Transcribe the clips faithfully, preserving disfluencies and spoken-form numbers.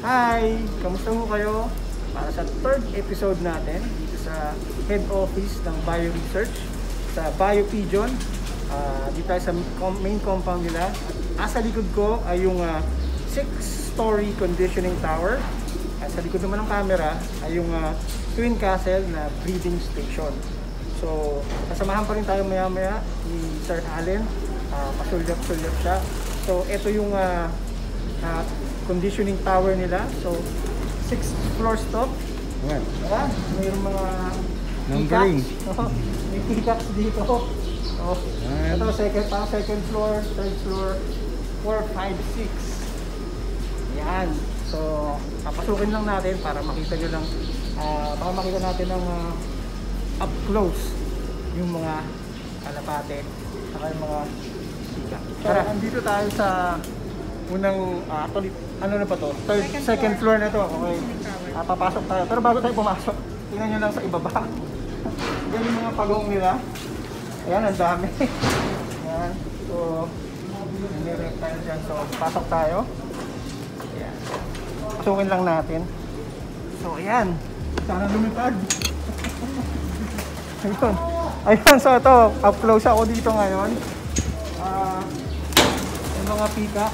Hi! Kamusta mo kayo? Para sa third episode natin dito sa head office ng Bio Research sa Bio Pigeon. Uh, dito tayo sa main compound nila. At sa likod ko ay yung six-story uh, conditioning tower. At sa likod naman ng camera ay yung uh, Twin Castle na breeding station. So, kasamahan pa rin tayo maya-maya ni Sir Allen. Uh, Pasulyap-sulyap siya. So, ito yung uh, uh, conditioning tower nila. So, six floors top. Well, ah, mayroong mga numbering. Oh, may peacocks dito. Oh, well, ito, second, uh, second floor, third floor, four, five, six. Yan. So, papasukin lang natin para makita nyo lang, uh, para makita natin ng uh, up close yung mga kalapate saka yung mga peacock. Tara, andito tayo sa unang, uh, actually, ano na pa to? Third, second, second floor. floor na to. Okay. Uh, papasok tayo. Pero bago tayo pumasok, tingnan nyo lang sa ibaba. Yan yung mga pagong nila. Ayan, ang dami. Ayan. So, nire-rep tayo dyan. So, pasok tayo. Ayan. Pasukin lang natin. So, ayan. Sana lumipad. Ayan. Ayan. So, ito. Up close ako dito ngayon. Ah... Uh, mga pika.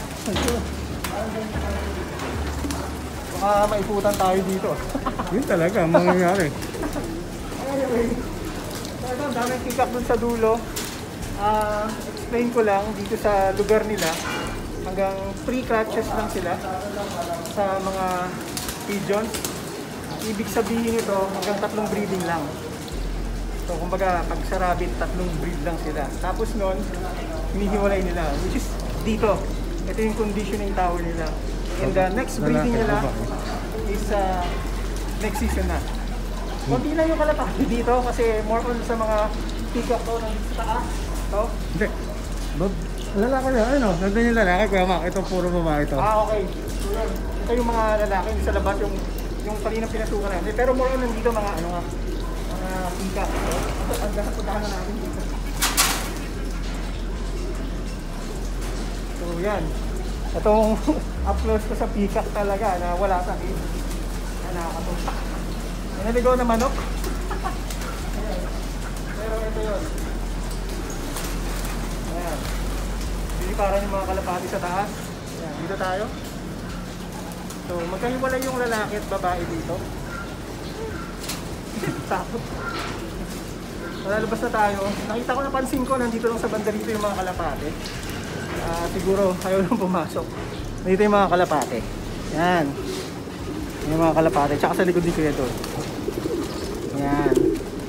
Baka maiputan tayo dito. Yun talaga, mangyayari. Anyway, ito, daming pika dun sa dulo. Uh, explain ko lang, dito sa lugar nila, hanggang three clutches lang sila sa mga pigeons. Ibig sabihin ito, hanggang tatlong breeding lang. So, kumbaga, pag sa rabbit, tatlong breed lang sila. Tapos nun, hinihiwalay nila, which is dito. Ito yung conditioning tower nila. And the next breeding nila is uh, next season na. Kunti na yung kalapati dito kasi more on sa mga peacock to na sa taas. Ito. Hindi. Lalaki na. Ano? Nandun yung lalaki. Kuya Mac, ito puro mama ito. Ah, okay. So, ito yung mga lalaki. Yung sa labas yung yung palinang pinasukan natin. Pero more on nandito mga ano nga. Mga peacock. Ito, ang lahat puntahan na natin dito. So yan, itong upload ko sa peacock talaga na wala sa akin. Yan, nakakatuwa. Naligaw na manok. Pero ito yun. Ayan. Biliparan yung mga kalapati sa taas. Ayan, dito tayo. So magkahiwalay yung lalaki at babae dito. Takot. Malalabas na tayo. Nakita ko, napansin ko, nandito lang sa banda dito yung mga kalapati. Uh, siguro ayaw lang pumasok. Dito yung mga kalapate. Yan. Yung mga kalapate. Tsaka sa likod ni Kuya doon. Yan.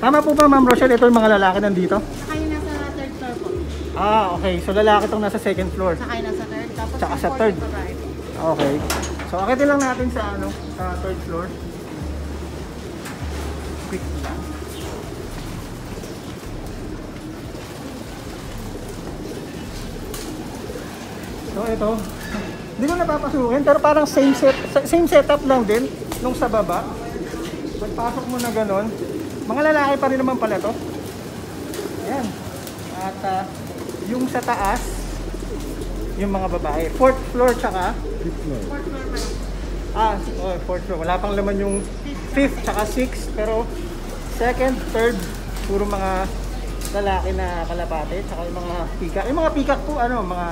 Tama po ba, Ma'am Rochelle? Ito yung mga lalaki nandito? Saka yung nasa third floor po. Ah, okay. So lalaki itong nasa second floor. Saka yung nasa third. Tapos tsaka sa third. Okay. So akitin lang natin sa ano, sa third floor. Quick lang. So ito, hindi ko napapasukin pero parang same set same setup lang din nung sa baba. Pagpasok mo na ganun, mga lalaki pa rin naman pala to. Ayan. At uh, yung sa taas, yung mga babae. Fourth floor tsaka fifth floor. Fourth floor man. Ah, oh, fourth floor. Wala pang laman yung fifth tsaka sixth, pero second, third, puro mga lalaki na kalapate tsaka yung mga peacock. Yung mga peacock po, ano, mga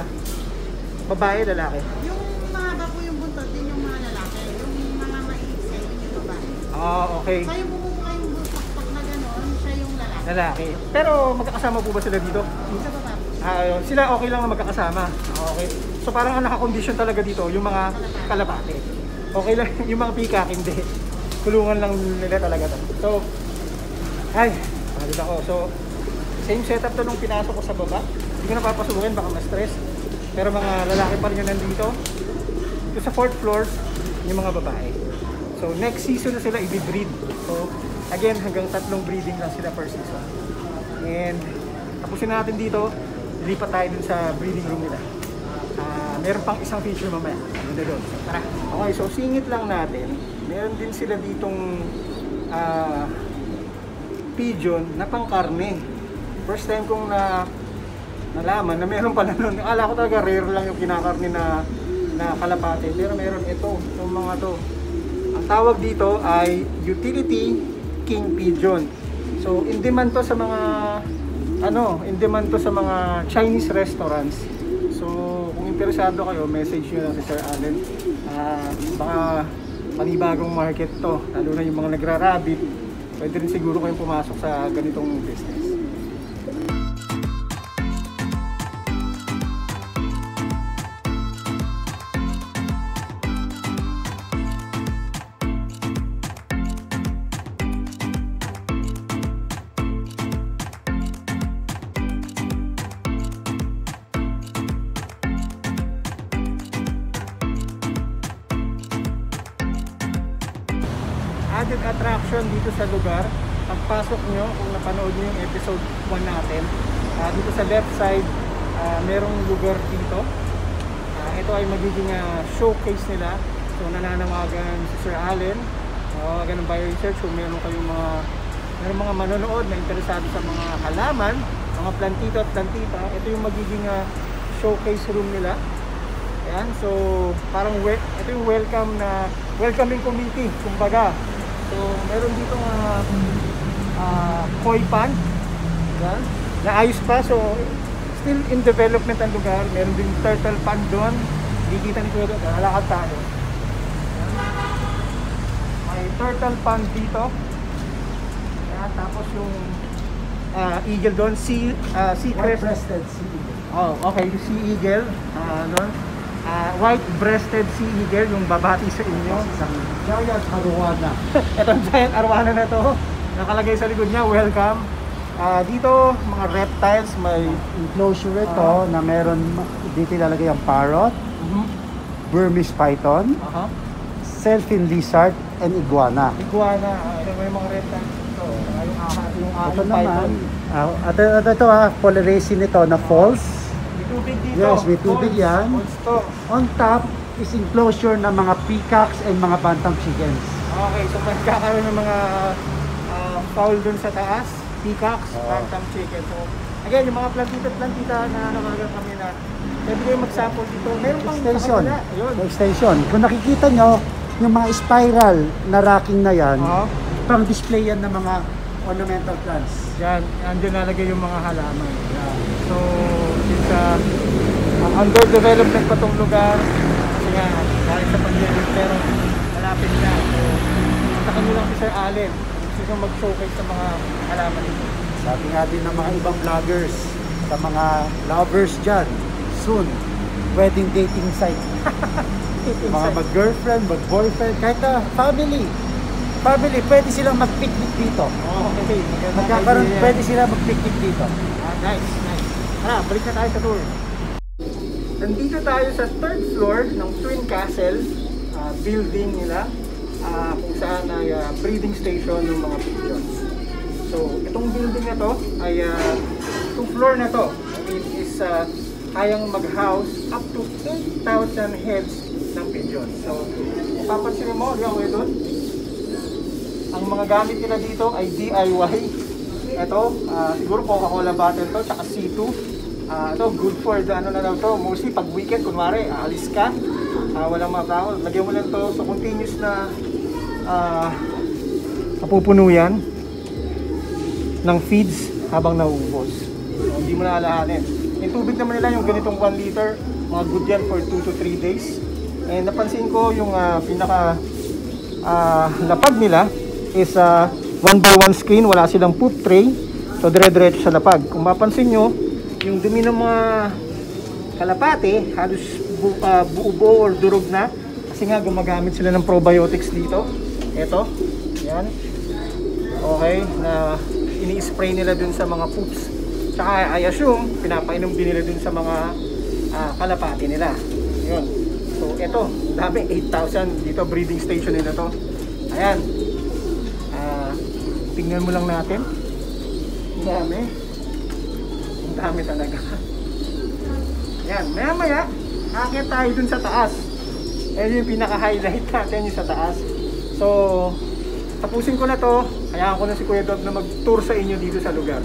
babae, lalaki? Yung mahaba po yung buntot din yung mga lalaki. Yung mga maiksay din yung babae. Oh, okay. So yung bubuka yung buntot na gano'n, siya yung lalaki. Lalaki. Pero magkakasama po ba sila dito? Sa baba. Ah, sila okay lang na magkakasama. Okay. So parang naka-condition talaga dito yung mga kalapate. Okay lang. Yung mga peacock, hindi. Kulungan lang nila talaga to. So, ay, malit ako. So, same setup to nung pinasok ko sa baba. Hindi ko na papasukin, baka ma-stress. Pero mga lalaki pa rin yun nandito. Ito sa fourth floor, yung mga babae. So next season na sila i-breed. So again, hanggang tatlong breeding lang sila per season. And tapusin natin dito, lipat tayo dun sa breeding room nila. Uh, meron pang isang feature mamaya. Doon doon. Tara. Okay, so singit lang natin. Meron din sila ditong uh, pigeon na pangkarne. First time kong na... nalaman na meron pala nun. Akala ko talaga rare lang yung kinakarni na na kalapate, pero meron ito, itong mga to. Ang tawag dito ay Utility King Pigeon. So in demand to sa mga ano, in demand to sa mga Chinese restaurants. So kung interesado kayo, message nyo lang si Sir Allen. Uh, baka panibagong market to, lalo na yung mga nagra-rabbit. Pwede rin siguro kayong pumasok sa ganitong business. Added attraction dito sa lugar, pagpasok nyo, kung napanood nyo yung episode one natin, uh, dito sa left side, uh, merong lugar dito. Uh, ito ay magiging uh, showcase nila. So nananawagan si Sir Allen, nananawagan uh, ng Bio Research kung meron kayong mga, meron mga manonood na interesado sa mga halaman, mga plantito at plantita. Ito yung magiging uh, showcase room nila. Ayan, so parang ito yung welcome na, welcoming committee, kumbaga. So, meron dito mga uh, uh, koi pan yan, naayos pa, so still in development ang lugar. Meron din turtle pan doon, dikita ni Kuya doon, halakad tayo. May turtle pan dito yan, tapos yung uh, eagle doon, sea, uh, sea crested sea eagle. Oh, okay, yung sea eagle uh, doon. Uh, white-breasted sea eagle, yung babati sa inyo. Giant Arowana. Itong giant arowana na to, nakalagay sa likod niya, welcome. Uh, dito, mga reptiles, may enclosure ito uh, na meron, dito ilalagay ang parrot, uh-huh. Burmese python, uh-huh. Selfin lizard, and iguana. Iguana, uh, may mga reptiles dito. Ay, yung aha, yung aha, ito yung naman, uh, at, at ito ha, polarisin ito na false. Tubig dito. Yes, may tubig Pons, yan. Pons on top is enclosure ng mga peacocks and mga bantam chickens. Okay, so magkakaroon ng mga uh, fowl dun sa taas, peacocks, oh. Bantam chickens. So, again, yung mga plantita plantita na namagal kami na pwede kayo magsample dito. Meron pang extension. Extension. Kung nakikita nyo, yung mga spiral na racking na yan, oh. Pang display yan ng mga ornamental plants. Yan, andyan nalagay yung mga halaman. Yan. So, since uh, uh, under development pa itong lugar, kasi nga, dahil sa pandemic, pero malapit na. So, puntakan nyo lang si Sir Allen. Gusto nyo mag-showcase sa mga halaman nito. Sabi nga din ng mga ibang vloggers, sa mga lovers dyan, soon, wedding dating site. Dating mga mag-girlfriend, mag-boyfriend, kahit na family. Family, pwede silang mag-picnic dito. Oh, okay. Magkakaroon, pwede silang mag-picnic dito. Ah, nice, nice. Tara, balik na tayo sa tour. Nandito tayo sa third floor ng Twin Castle uh, building nila. Uh, kung saan ay uh, breeding station ng mga pigeons. So, itong building na to ay uh, two floor na to. It is uh, kayang mag-house up to eight thousand heads ng pigeons. So, mapapansin mo, yung way doon. Ang mga gamit nila dito ay D I Y. Ito, uh, siguro Coca-Cola bottle to, tsaka C two. Uh, ito, good for the ano na daw to. Mostly pag weekend, kunwari, alis ka. Uh, walang mga tao. Lagyan mo lang to. So, continuous na uh, napupuno yan ng feeds habang nauubos. So, hindi mo na alahanin. Yung tubig naman nila, yung ganitong one liter, mga good yan for two to three days. And napansin ko yung uh, pinaka uh, lapag nila is a uh, one by one screen, wala silang poop tray, so dire-diretso sa lapag. Kung mapansin nyo, yung dumi ng mga kalapate, halos bu uh, buo-buo or durog na, kasi nga gumagamit sila ng probiotics dito. Ito, yan, okay, na ini-spray nila dun sa mga poops. Tsaka I assume, pinapainom din nila dun sa mga uh, kalapate nila. Yun. So ito, dami, eight thousand dito, breeding station nila to. Ayan. Tingnan mo lang natin. Ang dami. Ang dami talaga. Yan. Maya-maya, akit tayo dun sa taas. Ayan yung pinaka-highlight natin, yung sa taas. So, tapusin ko na to. Hayaan ko na si Kuya Dob na mag-tour sa inyo dito sa lugar.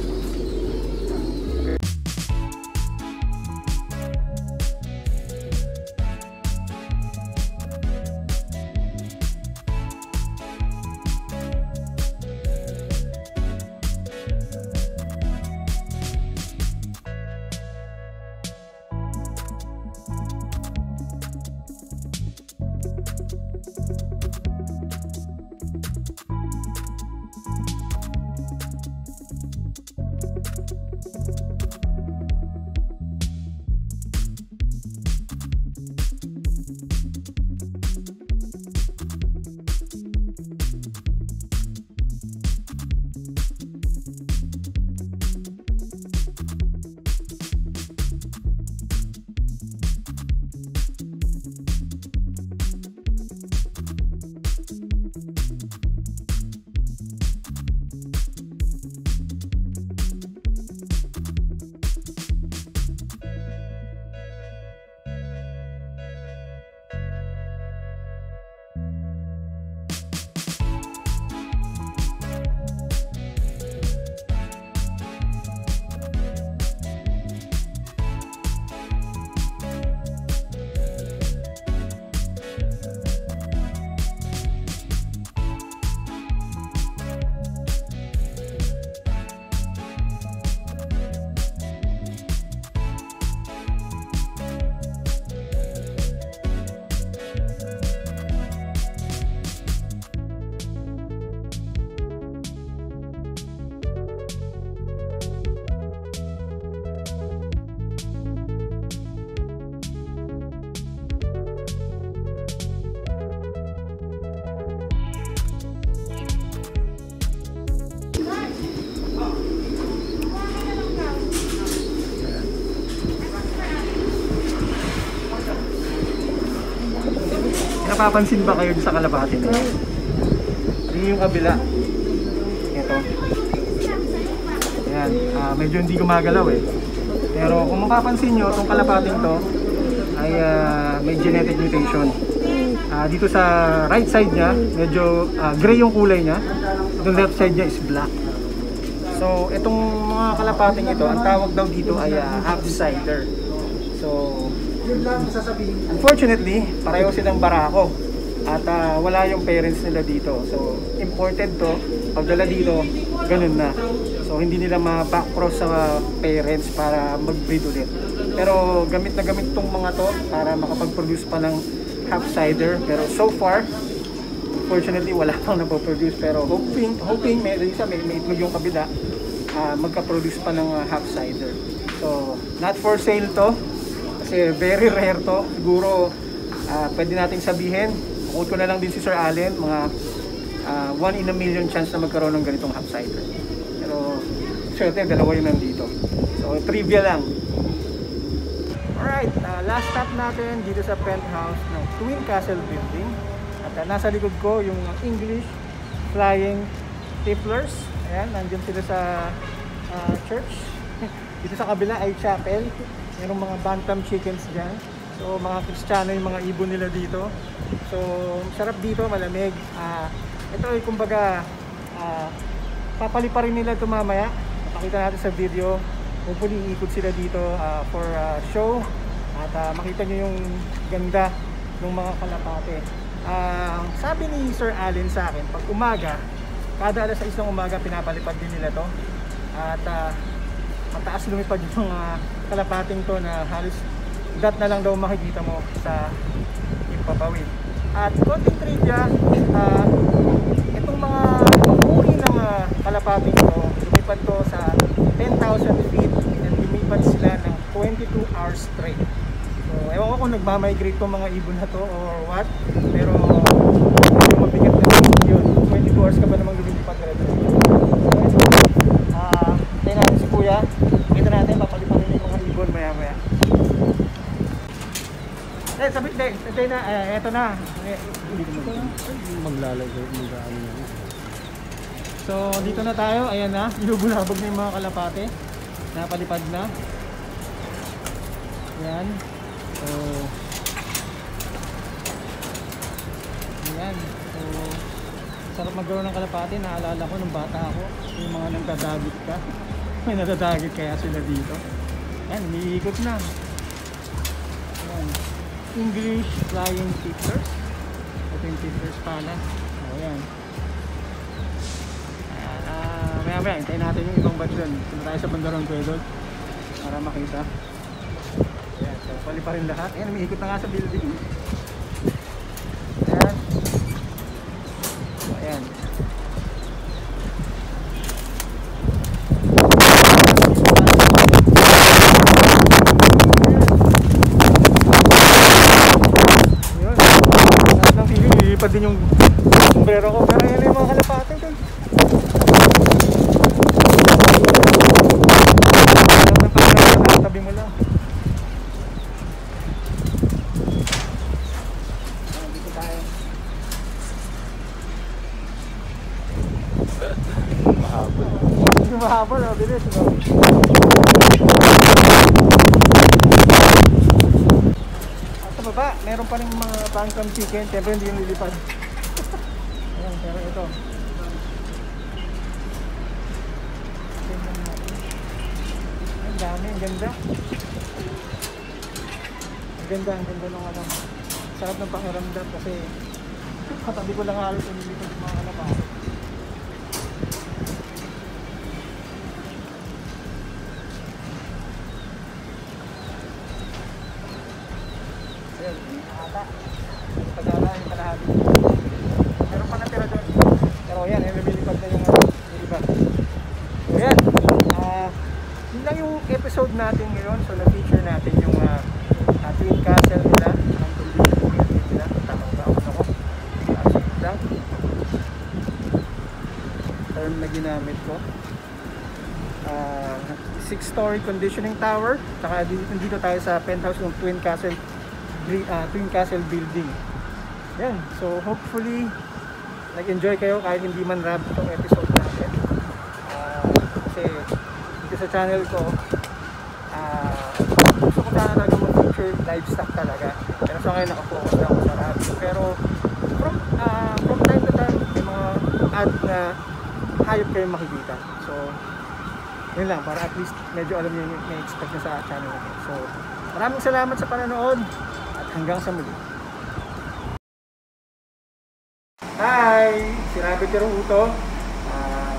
Nakapansin ba kayo sa kalapati na yun? Yun yung kabila. Ito. Ayan. Uh, medyo hindi gumagalaw eh. Pero kung mapapansin nyo, itong kalapating to ay uh, may genetic mutation. Uh, dito sa right side niya, medyo uh, gray yung kulay niya. Itong left side niya is black. So, itong mga kalapating ito, ang tawag daw dito ay uh, half-sider. So, unfortunately, pareho silang barako at uh, wala yung parents nila dito. So, imported to, pagdala dito, ganun na. So, hindi nila ma-backcross sa parents para mag-breed ulit. Pero, gamit na gamit tong mga to para makapag-produce pa ng half-sider. Pero so far, unfortunately, wala pang napoproduce. Pero hoping, hoping may isa, may, may itlog yung kabila, uh, magka-produce pa ng uh, half-sider. So, not for sale to. Kasi very rare to, siguro uh, pwede nating sabihin, quote ko na lang din si Sir Allen, mga uh, one in a million chance na magkaroon ng ganitong half-sider. Pero syempre, dalawa yun nandito. So trivia lang. Alright, uh, last stop natin dito sa penthouse ng Twin Castle building. At uh, nasa likod ko yung English Flying Tipplers. Ayan, nandiyan sila sa uh, church. Dito sa kabila ay chapel. Mayroong mga bantam chickens dyan. So, mga Kristiyano yung mga ibon nila dito. So, sarap dito, malamig. Uh, ito ay kumbaga, uh, papaliparin nila ito mamaya. Makita natin sa video. Hopefully, iikot sila dito uh, for uh, show. At uh, makita nyo yung ganda ng mga kalapate. Uh, sabi ni Sir Allen sa akin, pag umaga, kada alas sais ng umaga, pinapalipad din nila ito. At uh, mataas lumipad yung mga uh, kalapating to na halos dat na lang daw makikita mo sa ipapawid. At konting trivia, uh, itong mga uri ng uh, kalapating to, lumipad to sa ten thousand feet and lumipad sila ng twenty-two hours straight. So, ewan ko kung nagmamigrate itong mga ibon na to or what, pero yung mabigat na yun, twenty-two hours ka ba namang lumipad na rin? Uh, tayo natin si Kuya, kita natin papalipan nila yung ibon maya maya. Eh, sabi, eh, ito na, eh, ito na. Maglalagay, mag-aano na. So, dito na tayo, ayan na, binubulabog na yung mga kalapate. Napalipad na. Ayan. So, ayan. So, sarap magkaroon ng kalapate, naalala ko nung bata ako, yung mga nagdadagit ka. May nadadagit kaya sila dito. Ayan, umiikot na. Ayan. English Flying Tipplers. Ito yung tipplers pala. O, ayan. Ayan. Uh, maya maya, hintayin natin yung ibang batch doon. Sino tayo sa Bandarong Tuedol para makita. Ayan, so pali pa rin lahat. Ayan, umiikot na nga sa building. Ayan. So, ayan. Pati din yung sombrero ko, pero yun yung mga kalapate doon. Tabi mo lang. Dito tayo. Mahabol. Mahabol, oh, bilis. Ba, meron pa rin mga bantam chicken, siyempre hindi yung lilipad. Ayan, pero ito. Ang dami, ang ganda. Ang ganda, ang ganda nung ano. Sarap ng pakiramdam kasi katabi ko lang halos yung lilipad mga kalapate. Ata, pagkala yung kalahati. Meron pa natira doon. Pero yan, eh, lumilipad na yung iba. So yan, uh, yun lang yung episode natin ngayon. So na-feature natin yung uh, uh, Twin Castle nila. Ang tulipin nila. Takaw-taon ako. Absolute lang. Term na ginamit ko. Uh, six-story Conditioning Tower. Saka dito tayo sa penthouse ng Twin Castle. Uh, Twin Castle building. Yan. So hopefully nag-enjoy kayo kahit hindi man rab itong episode natin. Uh, kasi dito sa channel ko, uh, gusto ko na talaga mag-feature livestock talaga. Pero so ngayon nakapokus na ako sa rab. Pero from, uh, from time to time, may mga ad na hayop kayo makikita. So yun lang, para at least medyo alam nyo yung na-expect nyo sa channel ko. So maraming salamat sa panonood at hanggang sa muli. Hi! Si Rabbit Ruto. Uh,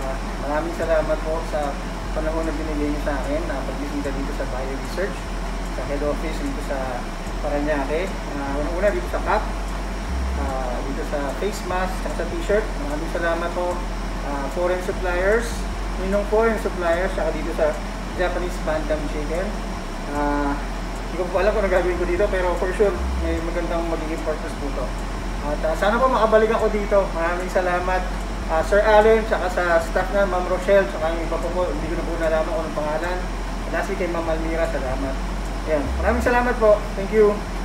maraming salamat po sa panahon na binigay niyo sa akin na pagbisinda dito sa Bio Research, sa head office dito sa Paranaque. Uh, Una-una dito sa cap, uh, dito sa face mask, sa t-shirt. Maraming salamat po uh, foreign suppliers. Minong foreign suppliers, saka dito sa Japanese Bantam Chicken. Uh, hindi ko po alam kung nagagawin ko dito, pero for sure may magandang magiging purpose po ito. At uh, sana po makabalik ako dito. Maraming salamat uh, Sir Allen, saka sa staff na Ma'am Rochelle, saka yung iba po po, hindi ko na po nalaman kung anong pangalan. Lastly kay Ma'am Almira, salamat. Ayan. Maraming salamat po. Thank you.